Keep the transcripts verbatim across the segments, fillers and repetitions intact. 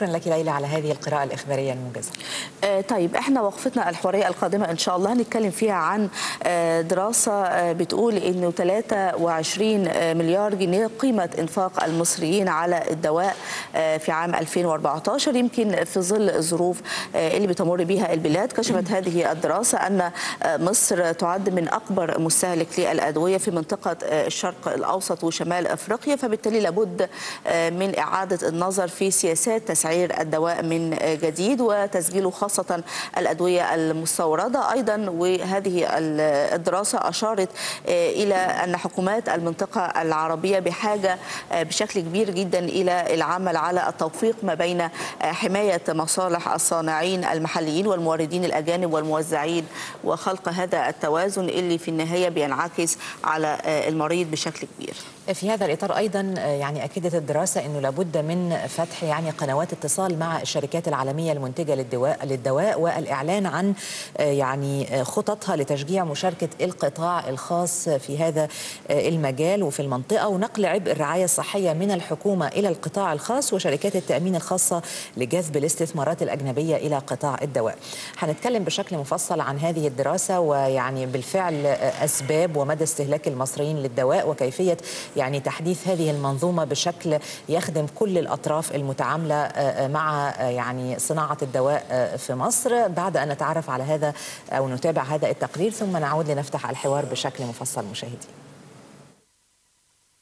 شكرا لك ليلى على هذه القراءة الإخبارية الموجزة. آه طيب احنا وقفتنا الحوارية القادمة إن شاء الله هنتكلم فيها عن آه دراسة آه بتقول إنه ثلاثة وعشرين آه مليار جنيه قيمة إنفاق المصريين على الدواء آه في عام ألفين وأربعة عشر، يمكن في ظل الظروف آه اللي بتمر بها البلاد. كشفت هذه الدراسة أن آه مصر تعد من أكبر مستهلك للأدوية في منطقة آه الشرق الأوسط وشمال أفريقيا، فبالتالي لابد آه من إعادة النظر في سياسات تسعير الدواء من جديد وتسجيله خاصة الأدوية المستوردة أيضا. وهذه الدراسة أشارت إلى أن حكومات المنطقة العربية بحاجة بشكل كبير جدا إلى العمل على التوفيق ما بين حماية مصالح الصانعين المحليين والموردين الأجانب والموزعين وخلق هذا التوازن اللي في النهاية بينعكس على المريض بشكل كبير. في هذا الإطار أيضا يعني أكدت الدراسة أنه لابد من فتح يعني قنوات اتصال مع الشركات العالمية المنتجة للدواء للدواء والإعلان عن يعني خططها لتشجيع مشاركة القطاع الخاص في هذا المجال وفي المنطقة، ونقل عبء الرعاية الصحية من الحكومة إلى القطاع الخاص وشركات التأمين الخاصة لجذب الاستثمارات الأجنبية إلى قطاع الدواء. هنتكلم بشكل مفصل عن هذه الدراسة ويعني بالفعل أسباب ومدى استهلاك المصريين للدواء وكيفية يعني تحديث هذه المنظومة بشكل يخدم كل الأطراف المتعاملة مع يعني صناعة الدواء في مصر، بعد أن نتعرف على هذا أو نتابع هذا التقرير ثم نعود لنفتح الحوار بشكل مفصل. مشاهدي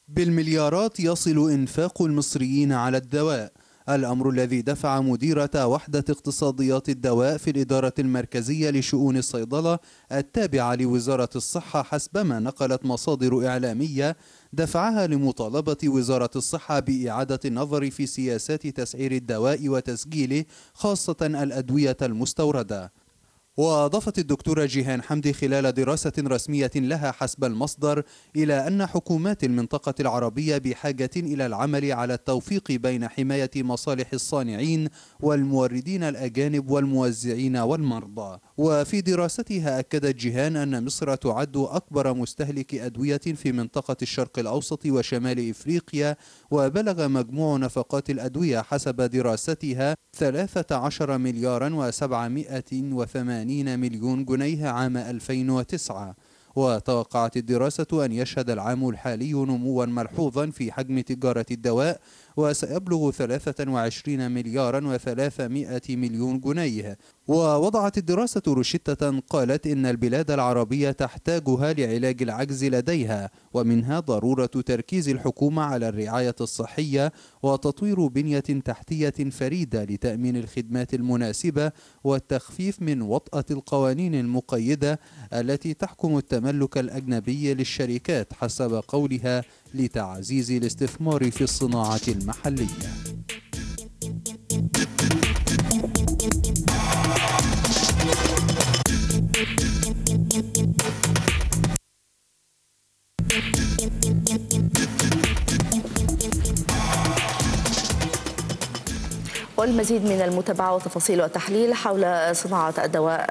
بالمليارات يصل إنفاق المصريين على الدواء، الأمر الذي دفع مديرة وحدة اقتصاديات الدواء في الإدارة المركزية لشؤون الصيدلة التابعة لوزارة الصحة حسبما نقلت مصادر إعلامية دفعها لمطالبة وزارة الصحة بإعادة النظر في سياسات تسعير الدواء وتسجيله خاصة الأدوية المستوردة. وأضافت الدكتورة جيهان حمدي خلال دراسة رسمية لها حسب المصدر إلى أن حكومات المنطقة العربية بحاجة إلى العمل على التوفيق بين حماية مصالح الصانعين والموردين الأجانب والموزعين والمرضى. وفي دراستها أكدت جيهان أن مصر تعد أكبر مستهلك أدوية في منطقة الشرق الأوسط وشمال إفريقيا، وبلغ مجموع نفقات الأدوية حسب دراستها ثلاثة عشر مليار وسبعمائة وثمانين مليون جنيه عام ألفين وتسعة. وتوقعت الدراسة أن يشهد العام الحالي نموا ملحوظا في حجم تجارة الدواء وسيبلغ ثلاثة وعشرين مليار وثلاثمائة مليون جنيه. ووضعت الدراسة روشتة قالت إن البلاد العربية تحتاجها لعلاج العجز لديها، ومنها ضرورة تركيز الحكومة على الرعاية الصحية وتطوير بنية تحتية فريدة لتأمين الخدمات المناسبة والتخفيف من وطأة القوانين المقيدة التي تحكم التملك الأجنبي للشركات حسب قولها لتعزيز الاستثمار في الصناعة المحلية. والمزيد من المتابعة وتفاصيل وتحليل حول صناعة الدواء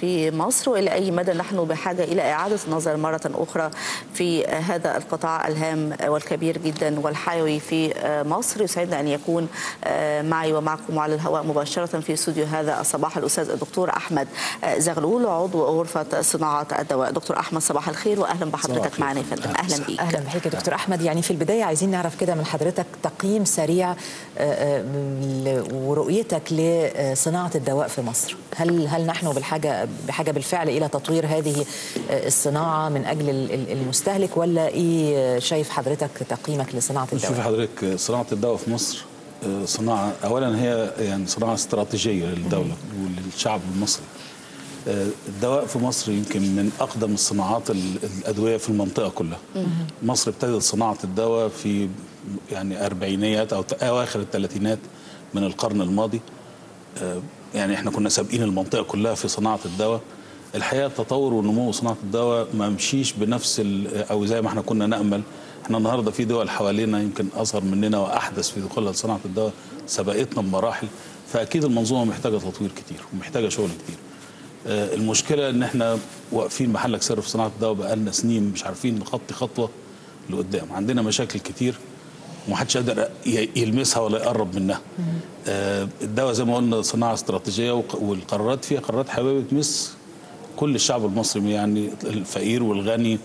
في مصر وإلى أي مدى نحن بحاجة إلى إعادة النظر مرة أخرى في هذا القطاع الهام والكبير جدا والحيوي في مصر. يسعدنا أن يكون معي ومعكم على الهواء مباشرة في استوديو هذا الصباح الأستاذ الدكتور أحمد زغلول، عضو غرفة صناعة الدواء. دكتور أحمد صباح الخير وأهلا بحضرتك معنا يا فندم. أهلا بيك. أهلا بيك يا دكتور أحمد. يعني في البداية عايزين نعرف كده من حضرتك تقييم سريع ورؤيتك لصناعة الدواء في مصر. هل هل نحن بالحاجة بحاجة بالفعل إلى تطوير هذه الصناعة من أجل المستهلك، ولا إيه شايف حضرتك تقييمك لصناعة الدواء؟ شوف حضرتك، صناعة الدواء في مصر صناعة أولا هي يعني صناعة استراتيجية للدولة وللشعب المصري. الدواء في مصر يمكن من أقدم الصناعات الأدوية في المنطقة كلها. مصر ابتدت صناعة الدواء في يعني أربعينيات أو أواخر الثلاثينات من القرن الماضي. يعني احنا كنا سابقين المنطقه كلها في صناعه الدواء. الحقيقه التطور ونمو صناعه الدواء ما مشيش بنفس او زي ما احنا كنا نامل. احنا النهارده في دول حوالينا يمكن اصغر مننا واحدث في دخولها لصناعه الدواء، سبقتنا بمراحل، فاكيد المنظومه محتاجه تطوير كتير ومحتاجه شغل كتير. المشكله ان احنا واقفين محلك سر في صناعه الدواء بقالنا سنين، مش عارفين نخطي خطوه لقدام. عندنا مشاكل كتير ومحدش يقدر يلمسها ولا يقرب منها. الدواء زي ما قلنا صناعه استراتيجيه والقرارات فيها قرارات حابه بتمس كل الشعب المصري، يعني الفقير والغني.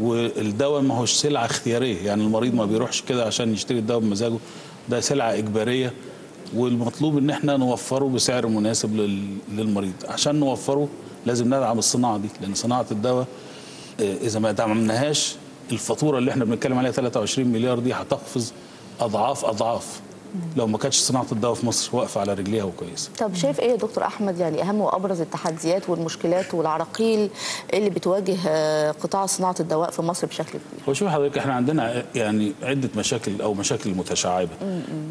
والدواء ما هوش سلعه اختياريه، يعني المريض ما بيروحش كده عشان يشتري الدواء بمزاجه، ده سلعه اجباريه، والمطلوب ان احنا نوفره بسعر مناسب للمريض. عشان نوفره لازم ندعم الصناعه دي، لان صناعه الدواء اذا ما دعمناهاش الفاتوره اللي احنا بنتكلم عليها ثلاثة وعشرين مليار دي هتقفز اضعاف اضعاف لو ما كانتش صناعه الدواء في مصر واقفه على رجليها وكويسه. طب شايف ايه يا دكتور احمد يعني اهم وابرز التحديات والمشكلات والعراقيل اللي بتواجه قطاع صناعه الدواء في مصر بشكل كبير؟ هو شوف حضرتك، احنا عندنا يعني عده مشاكل او مشاكل متشعبه،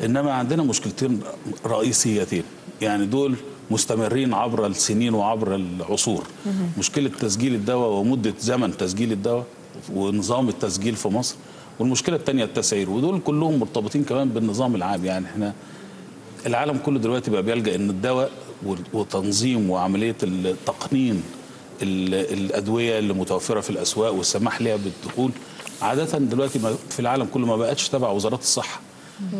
انما عندنا مشكلتين رئيسيتين يعني دول مستمرين عبر السنين وعبر العصور. مشكله تسجيل الدواء ومده زمن تسجيل الدواء ونظام التسجيل في مصر، والمشكله الثانيه التسعير، ودول كلهم مرتبطين كمان بالنظام العام. يعني احنا العالم كله دلوقتي بقى بيلجأ ان الدواء وتنظيم وعمليه التقنين الادويه اللي متوفره في الاسواق والسماح لها بالدخول عاده دلوقتي في العالم كله ما بقتش تبع وزارات الصحه.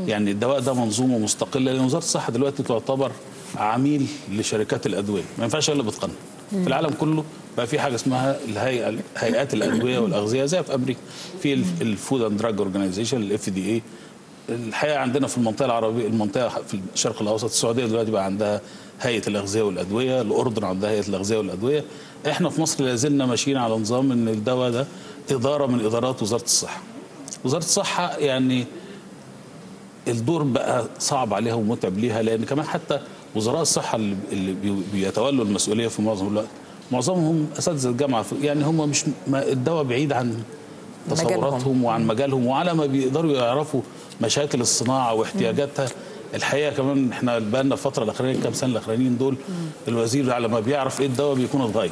يعني الدواء ده منظومه مستقله، لان وزاره الصحه دلوقتي تعتبر عميل لشركات الادويه، ما ينفعش الا بتقنن. في العالم كله بقى في حاجه اسمها الهيئه هيئات الادويه والاغذيه، زي في امريكا في الفود اند دراج اورجانيزيشن الاف دي اي. الحقيقه عندنا في المنطقه العربيه، المنطقه في الشرق الاوسط، السعوديه دلوقتي بقى عندها هيئه الاغذيه والادويه، الاردن عندها هيئه الاغذيه والادويه. احنا في مصر لازلنا ماشيين على نظام ان الدواء ده اداره من ادارات وزاره الصحه. وزاره الصحه يعني الدور بقى صعب عليها ومتعب ليها، لان كمان حتى وزراء الصحه اللي بيتولوا المسؤوليه في معظم الوقت معظمهم اساتذه الجامعه، يعني هم مش الدواء بعيد عن تصوراتهم وعن مجالهم، وعلى ما بيقدروا يعرفوا مشاكل الصناعه واحتياجاتها. الحقيقه كمان احنا بقالنا الفتره الاخرانيه كام سنه الاخرانيين دول الوزير على ما بيعرف ايه الدواء بيكون اتغير،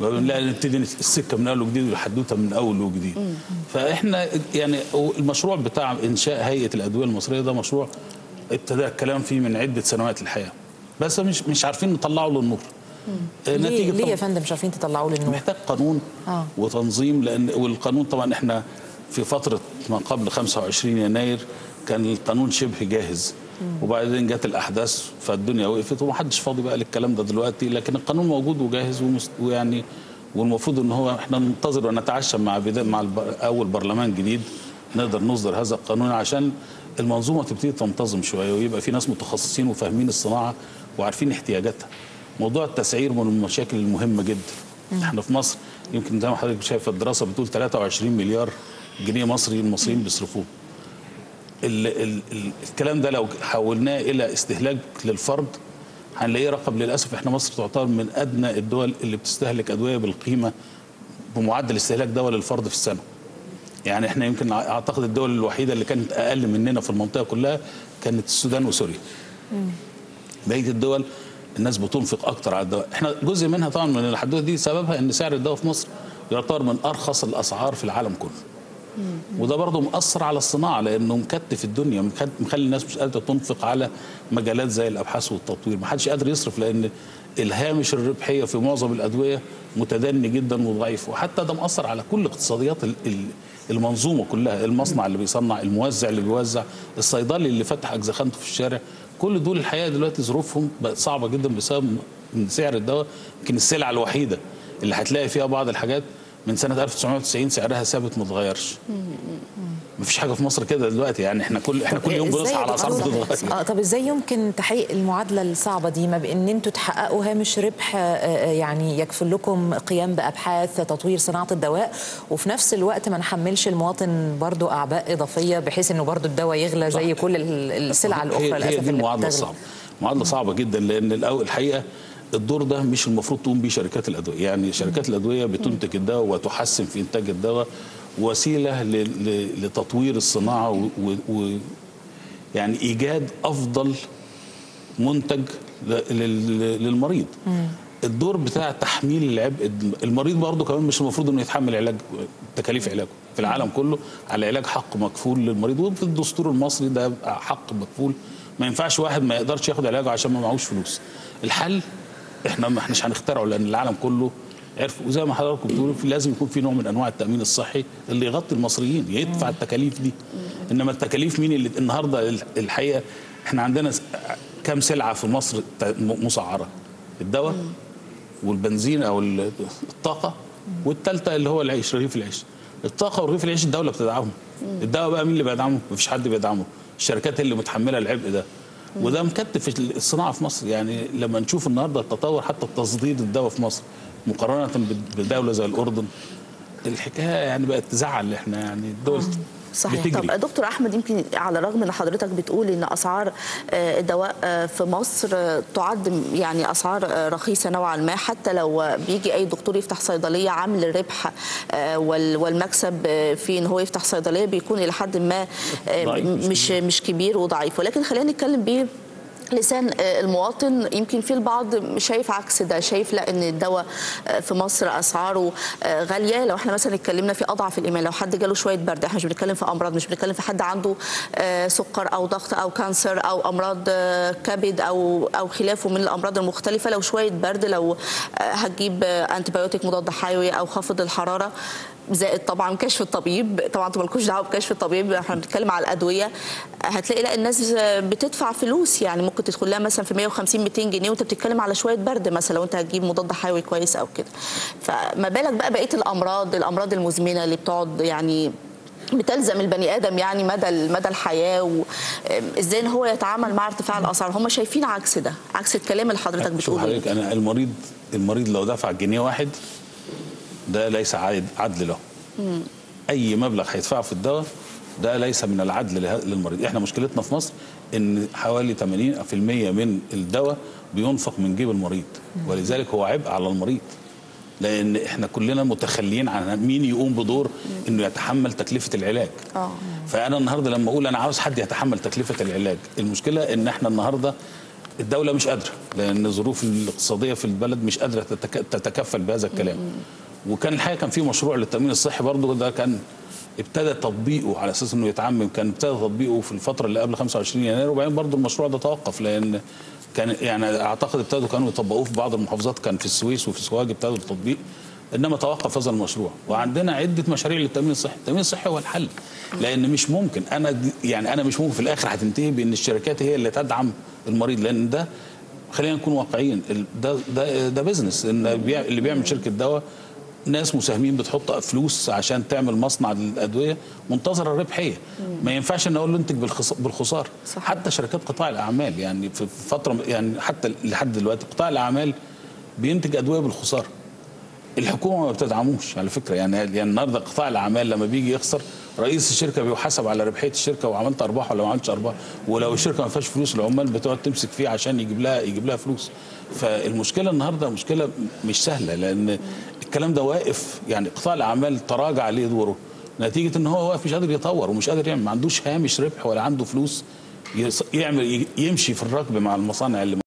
بنلاقي نبتدي السكه من اول وجديد والحدوته من اول وجديد. فاحنا يعني المشروع بتاع انشاء هيئه الادويه المصريه ده مشروع ابتدى الكلام فيه من عده سنوات الحقيقه، بس مش مش عارفين نطلعه للنور. ليه ليه يا فندم مش عارفين تطلعوه للنور؟ محتاج قانون آه. وتنظيم، لان والقانون طبعا احنا في فتره ما قبل خمسة وعشرين يناير كان القانون شبه جاهز، مم. وبعدين جت الاحداث فالدنيا وقفت ومحدش فاضي بقى للكلام ده دلوقتي، لكن القانون موجود وجاهز ومست... ويعني والمفروض ان هو احنا ننتظر ونتعشم مع بدا... مع البر... اول برلمان جديد نقدر نصدر هذا القانون عشان المنظومه تبتدي تنتظم شويه ويبقى في ناس متخصصين وفاهمين الصناعه وعارفين احتياجاتها. موضوع التسعير من المشاكل المهمه جدا. مم. احنا في مصر يمكن زي ما حضرتك شايف الدراسه بتقول ثلاثة وعشرين مليار جنيه مصري المصريين بيصرفوه. ال ال ال الكلام ده لو حولناه الى استهلاك للفرد هنلاقيه رقم للاسف احنا مصر تعتبر من ادنى الدول اللي بتستهلك ادويه بالقيمه بمعدل استهلاك دواء للفرد في السنه. يعني احنا يمكن اعتقد الدول الوحيده اللي كانت اقل مننا في المنطقه كلها كانت السودان وسوريا. امم بقيه الدول الناس بتنفق اكتر على الدواء، احنا جزء منها طبعا من الحدوته دي سببها ان سعر الدواء في مصر يعتبر من ارخص الاسعار في العالم كله. مم. وده برضه مأثر على الصناعه لانه مكتف الدنيا، مخلي الناس مش قادره تنفق على مجالات زي الابحاث والتطوير، محدش قادر يصرف لان الهامش الربحيه في معظم الادويه متدني جدا وضعيف، وحتى ده مأثر على كل اقتصاديات المنظومه كلها، المصنع اللي بيصنع، الموزع اللي بيوزع، الصيدلي اللي فتح اجزخانته في الشارع، كل دول الحقيقه دلوقتي ظروفهم بقت صعبه جدا بسبب من سعر الدواء. يمكن السلعه الوحيده اللي هتلاقي فيها بعض الحاجات من سنه ألف وتسعمائة وتسعين سعرها ثابت ما اتغيرش. مفيش حاجه في مصر كده دلوقتي، يعني احنا كل احنا كل يوم بنصحى على اسعار بتتغير. اه طب ازاي يمكن تحقيق المعادله الصعبه دي، ما بان انتوا تحققوا هامش ربح يعني يكفل لكم قيام بابحاث تطوير صناعه الدواء، وفي نفس الوقت ما نحملش المواطن برضو اعباء اضافيه بحيث انه برضو الدواء يغلى زي كل السلع الاخرى للاسف. هي دي المعادله الصعبه، معادله صعبه جدا، لان الاول الحقيقه الدور ده مش المفروض تقوم بيه شركات الادويه، يعني شركات الادويه بتنتج الدواء وتحسن في انتاج الدواء، وسيله لتطوير الصناعه و, و يعني ايجاد افضل منتج للمريض. الدور بتاع تحميل العبء، المريض برضه كمان مش المفروض انه يتحمل علاج تكاليف علاجه، في العالم كله على علاج حق مكفول للمريض، وفي الدستور المصري ده حق مكفول، ما ينفعش واحد ما يقدرش ياخد علاجه عشان ما معهوش فلوس. الحل احنا ما احناش هنخترعه لان العالم كله عرفوا. وزي ما حضراتكم بتقولوا لازم يكون في نوع من انواع التامين الصحي اللي يغطي المصريين يدفع التكاليف دي. انما التكاليف مين اللي النهارده الحقيقه احنا عندنا كم سلعه في مصر مسعره؟ الدواء والبنزين او الطاقه، والثالثه اللي هو العيش، رغيف العيش. الطاقه ورغيف العيش الدوله بتدعمهم. الدواء بقى مين اللي بيدعمه؟ مفيش حد بيدعمه. الشركات اللي متحمله العبء ده، وده مكتف الصناعه في مصر. يعني لما نشوف النهارده التطور حتى تصدير الدواء في مصر مقارنه بدوله زي الاردن، الحكايه يعني بقت تزعل. احنا يعني الدول صحيح بتجري. طب دكتور احمد، يمكن على الرغم ان حضرتك بتقول ان اسعار الدواء في مصر تعد يعني اسعار رخيصه نوعا ما، حتى لو بيجي اي دكتور يفتح صيدليه عامل الربح والمكسب في ان هو يفتح صيدليه بيكون الى حد ما مش مش كبير وضعيف، ولكن خلينا نتكلم بيه لسان المواطن. يمكن في البعض شايف عكس ده، شايف لا ان الدواء في مصر اسعاره غاليه. لو احنا مثلا اتكلمنا في اضعف الايمان، لو حد جاله شويه برد، احنا مش بنتكلم في امراض، مش بنتكلم في حد عنده سكر او ضغط او كانسر او امراض كبد او او خلافه من الامراض المختلفه. لو شويه برد، لو هتجيب انتيبيوتيك مضاد حيوي او خافض الحراره، زائد طبعا كشف الطبيب. طبعا انتوا مالكوش دعوه بكشف الطبيب، احنا بنتكلم على الادويه. هتلاقي لا الناس بتدفع فلوس، يعني ممكن تدخل لها مثلا في مية وخمسين ميتين جنيه وانت بتتكلم على شويه برد مثلا، لو انت هتجيب مضاد حيوي كويس او كده. فما بالك بقى بقيه الامراض، الامراض المزمنه اللي بتقعد يعني بتلزم البني ادم يعني مدى مدى الحياه، وازاي ان هو يتعامل مع ارتفاع الاسعار. هم شايفين عكس ده، عكس الكلام اللي حضرتك بتقوله. حضرتك انا المريض المريض لو دفع جنيه واحد ده ليس عدل له. مم. اي مبلغ هيدفعه في الدواء ده ليس من العدل للمريض. احنا مشكلتنا في مصر ان حوالي تمانين بالمية من الدواء بينفق من جيب المريض. مم. ولذلك هو عبء على المريض، لان احنا كلنا متخليين عن مين يقوم بدور انه يتحمل تكلفه العلاج. اه فانا النهارده لما اقول انا عاوز حد يتحمل تكلفه العلاج، المشكله ان احنا النهارده الدوله مش قادره، لان الظروف الاقتصاديه في البلد مش قادره تتكفل بهذا الكلام. مم. وكان الحقيقه كان في مشروع للتامين الصحي برضه، ده كان ابتدى تطبيقه على اساس انه يتعمم، كان ابتدى تطبيقه في الفتره اللي قبل خمسة وعشرين يناير، وبعدين برضه المشروع ده توقف، لان كان يعني اعتقد ابتدوا كانوا يطبقوه في بعض المحافظات، كان في السويس وفي سوهاج ابتدوا التطبيق، انما توقف هذا المشروع. وعندنا عده مشاريع للتامين الصحي. التامين الصحي هو الحل، لان مش ممكن انا يعني انا مش ممكن في الاخر هتنتهي بان الشركات هي اللي تدعم المريض، لان ده خلينا نكون واقعيين، ده ده ده بزنس. ان اللي بيعمل شركه دواء ناس مساهمين بتحط فلوس عشان تعمل مصنع للادويه منتظره الربحيه. ما ينفعش ان اقول له انتج بالخساره. حتى شركات قطاع الاعمال يعني في فتره يعني حتى لحد دلوقتي قطاع الاعمال بينتج ادويه بالخساره. الحكومه ما بتدعموش على فكره، يعني يعني النهارده قطاع الاعمال لما بيجي يخسر رئيس الشركه بيحاسب على ربحيه الشركه، وعملت ارباح ولا ما عملتش ارباح، ولو الشركه ما فيهاش فلوس العمال بتقعد تمسك فيه عشان يجيب لها يجيب لها فلوس. فالمشكله النهارده مشكله مش سهله، لان الكلام ده واقف. يعني قطاع الاعمال تراجع عليه دوره نتيجه ان هو واقف، مش قادر يطور ومش قادر يعمل، ما عندوش هامش ربح ولا عنده فلوس يعمل يمشي في الركب مع المصانع اللي